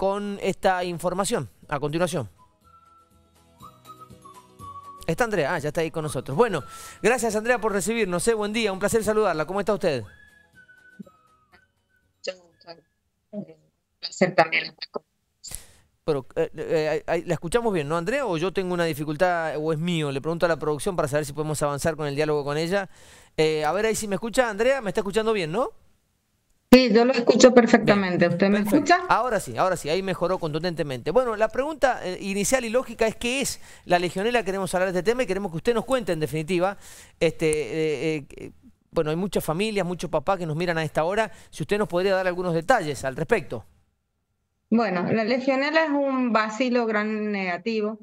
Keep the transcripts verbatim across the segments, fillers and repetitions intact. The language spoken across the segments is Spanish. con esta información a continuación. Está Andrea, ah, ya está ahí con nosotros. Bueno, gracias Andrea por recibirnos, ¿eh? Buen día, un placer saludarla. ¿Cómo está usted? Un placer también. Pero, eh, eh, ¿la escuchamos bien, no, Andrea? ¿O yo tengo una dificultad o es mío? Le pregunto a la producción para saber si podemos avanzar con el diálogo con ella. Eh, a ver ahí si me escucha, Andrea. ¿Me está escuchando bien, no? Sí, yo lo escucho perfectamente. Bien. ¿Usted me perfecto. escucha? Ahora sí, ahora sí. Ahí mejoró contundentemente. Bueno, la pregunta inicial y lógica es ¿qué es la legionela? Queremos hablar de este tema y queremos que usted nos cuente, en definitiva, este... Eh, eh, bueno, hay muchas familias, muchos papás que nos miran a esta hora. Si usted nos podría dar algunos detalles al respecto. Bueno, la legionela es un bacilo gran negativo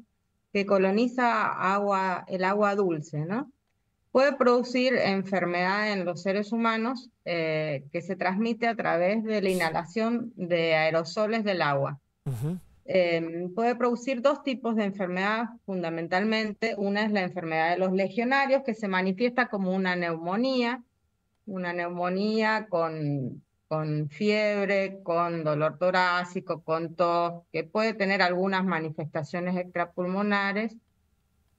que coloniza agua, el agua dulce, ¿no? Puede producir enfermedad en los seres humanos eh, que se transmite a través de la inhalación de aerosoles del agua. Uh-huh. Eh, puede producir dos tipos de enfermedad fundamentalmente. Una es la enfermedad de los legionarios, que se manifiesta como una neumonía, una neumonía con, con fiebre, con dolor torácico, con tos, que puede tener algunas manifestaciones extrapulmonares,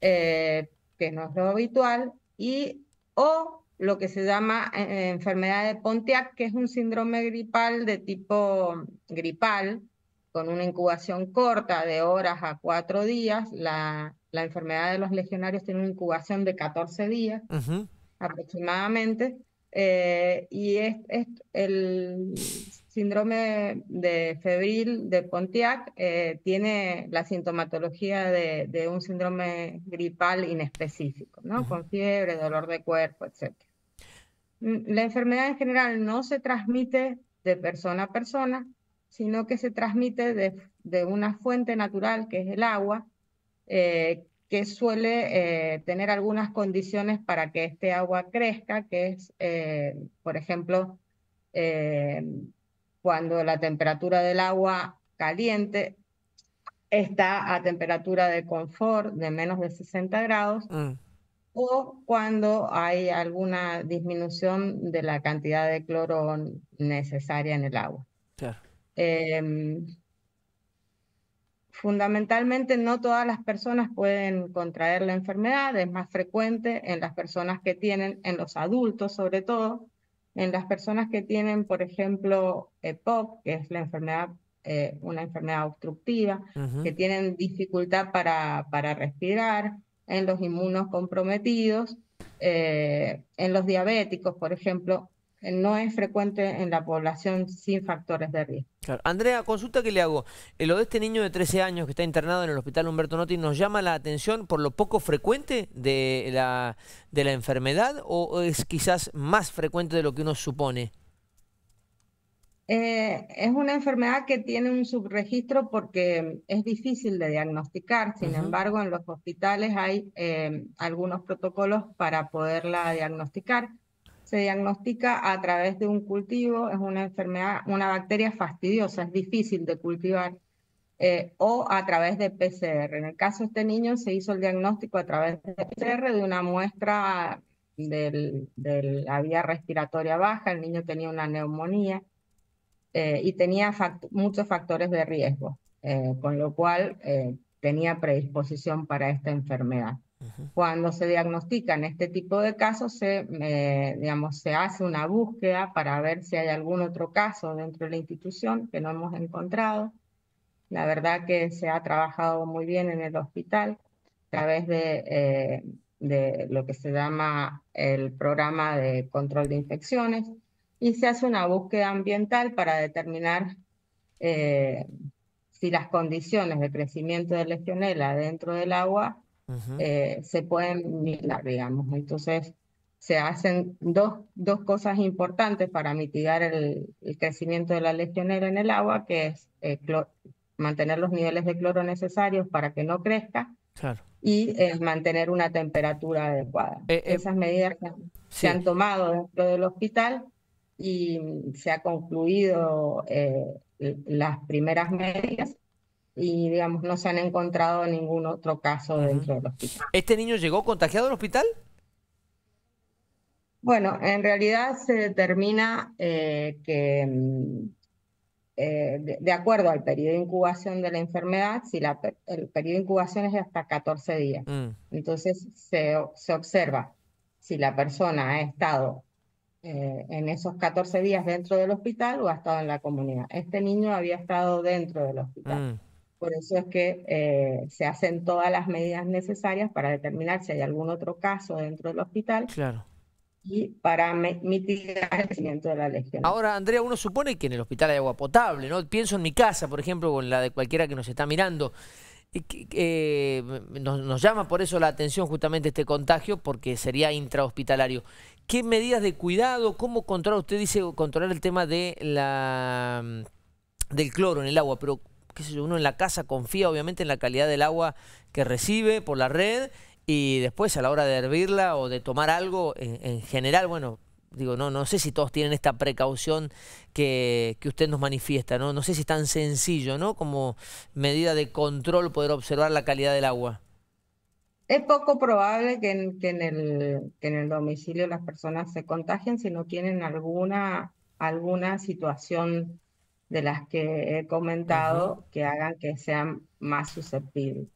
eh, que no es lo habitual, y o lo que se llama eh, enfermedad de Pontiac, que es un síndrome gripal de tipo gripal, con una incubación corta de horas a cuatro días. La, la enfermedad de los legionarios tiene una incubación de catorce días uh-huh. aproximadamente, eh, y es, es el síndrome de febril de Pontiac eh, tiene la sintomatología de, de un síndrome gripal inespecífico, ¿no? Uh-huh. Con fiebre, dolor de cuerpo, etcétera. La enfermedad en general no se transmite de persona a persona, sino que se transmite de, de una fuente natural, que es el agua, eh, que suele eh, tener algunas condiciones para que este agua crezca, que es, eh, por ejemplo, eh, cuando la temperatura del agua caliente está a temperatura de confort de menos de sesenta grados, mm. o cuando hay alguna disminución de la cantidad de cloro necesaria en el agua. Claro. Eh, fundamentalmente no todas las personas pueden contraer la enfermedad, es más frecuente en las personas que tienen, en los adultos sobre todo, en las personas que tienen, por ejemplo, E P O C, que es la enfermedad, eh, una enfermedad obstructiva, uh-huh. que tienen dificultad para, para respirar, en los inmunocomprometidos, eh, en los diabéticos, por ejemplo. No es frecuente en la población sin factores de riesgo. Claro. Andrea, consulta que le hago. Lo de este niño de trece años que está internado en el hospital Humberto Noti nos llama la atención por lo poco frecuente de la, de la enfermedad, o es quizás más frecuente de lo que uno supone. Eh, es una enfermedad que tiene un subregistro porque es difícil de diagnosticar, sin uh-huh. embargo en los hospitales hay eh, algunos protocolos para poderla diagnosticar. Se diagnostica a través de un cultivo, es una enfermedad, una bacteria fastidiosa, es difícil de cultivar, eh, o a través de P C R. En el caso de este niño se hizo el diagnóstico a través de P C R de una muestra del, de la vía respiratoria baja. El niño tenía una neumonía eh, y tenía fact- muchos factores de riesgo, eh, con lo cual eh, tenía predisposición para esta enfermedad. Cuando se diagnostican este tipo de casos, se, eh, digamos, se hace una búsqueda para ver si hay algún otro caso dentro de la institución que no hemos encontrado. La verdad que se ha trabajado muy bien en el hospital a través de, eh, de lo que se llama el programa de control de infecciones, y se hace una búsqueda ambiental para determinar eh, si las condiciones de crecimiento de legionela dentro del agua Uh-huh. Eh, se pueden mitigar, digamos. Entonces se hacen dos, dos cosas importantes para mitigar el, el crecimiento de la legionela en el agua, que es eh, mantener los niveles de cloro necesarios para que no crezca, claro. y eh, mantener una temperatura adecuada. Eh, eh, Esas medidas se, sí. se han tomado dentro del hospital y se ha concluido eh, las primeras medidas. Y, digamos, no se han encontrado ningún otro caso dentro del hospital. ¿Este niño llegó contagiado al hospital? Bueno, en realidad se determina eh, que eh, de, de acuerdo al periodo de incubación de la enfermedad, si la, el periodo de incubación es de hasta catorce días. Mm. Entonces se, se observa si la persona ha estado eh, en esos catorce días dentro del hospital o ha estado en la comunidad. Este niño había estado dentro del hospital. Mm. Por eso es que eh, se hacen todas las medidas necesarias para determinar si hay algún otro caso dentro del hospital. Claro. Y para mitigar el crecimiento de la legión. Ahora, Andrea, uno supone que en el hospital hay agua potable, ¿no? Pienso en mi casa, por ejemplo, o en la de cualquiera que nos está mirando. Eh, eh, nos, nos llama por eso la atención justamente este contagio, porque sería intrahospitalario. ¿Qué medidas de cuidado, cómo controlar? Usted dice controlar el tema de la del cloro en el agua, pero uno en la casa confía obviamente en la calidad del agua que recibe por la red y después a la hora de hervirla o de tomar algo en, en general, bueno, digo, no, no sé si todos tienen esta precaución que, que usted nos manifiesta, ¿no? No sé si es tan sencillo, ¿no? Como medida de control poder observar la calidad del agua. Es poco probable que en, que en, el, que en el domicilio las personas se contagien si no tienen alguna, alguna situación de las que he comentado, ajá, que hagan que sean más susceptibles,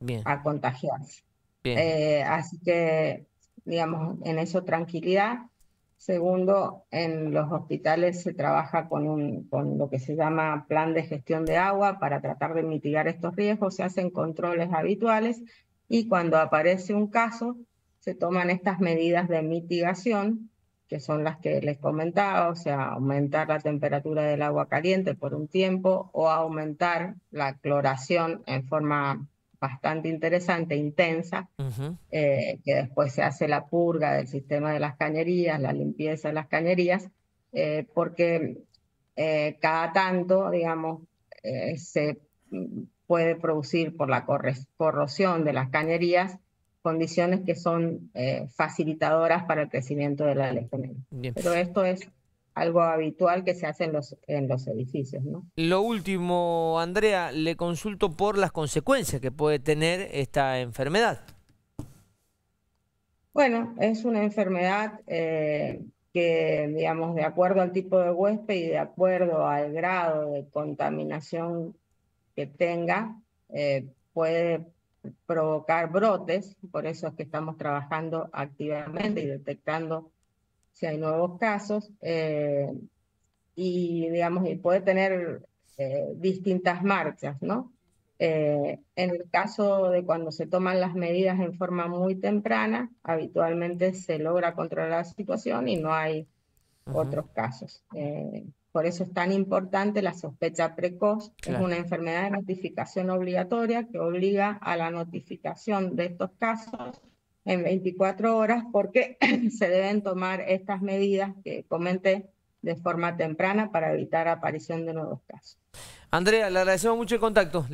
bien, a contagiarse. Bien. Eh, así que, digamos, en eso tranquilidad. Segundo, en los hospitales se trabaja con, un, con lo que se llama plan de gestión de agua para tratar de mitigar estos riesgos, se hacen controles habituales y cuando aparece un caso se toman estas medidas de mitigación, que son las que les comentaba, o sea, aumentar la temperatura del agua caliente por un tiempo o aumentar la cloración en forma bastante interesante, intensa, uh-huh, eh, que después se hace la purga del sistema de las cañerías, la limpieza de las cañerías, eh, porque eh, cada tanto, digamos, eh, se puede producir por la corrosión de las cañerías condiciones que son eh, facilitadoras para el crecimiento de la legionela. Pero esto es algo habitual que se hace en los, en los edificios, ¿no? Lo último, Andrea, le consulto por las consecuencias que puede tener esta enfermedad. Bueno, es una enfermedad eh, que, digamos, de acuerdo al tipo de huésped y de acuerdo al grado de contaminación que tenga, eh, puede provocar brotes, por eso es que estamos trabajando activamente y detectando si hay nuevos casos, eh, y digamos, y puede tener eh, distintas marchas, ¿no? Eh, en el caso de cuando se toman las medidas en forma muy temprana, habitualmente se logra controlar la situación y no hay, ajá, otros casos. Eh, por eso es tan importante la sospecha precoz, claro, es una enfermedad de notificación obligatoria que obliga a la notificación de estos casos en veinticuatro horas porque se deben tomar estas medidas que comenté de forma temprana para evitar aparición de nuevos casos. Andrea, le agradecemos mucho el contacto.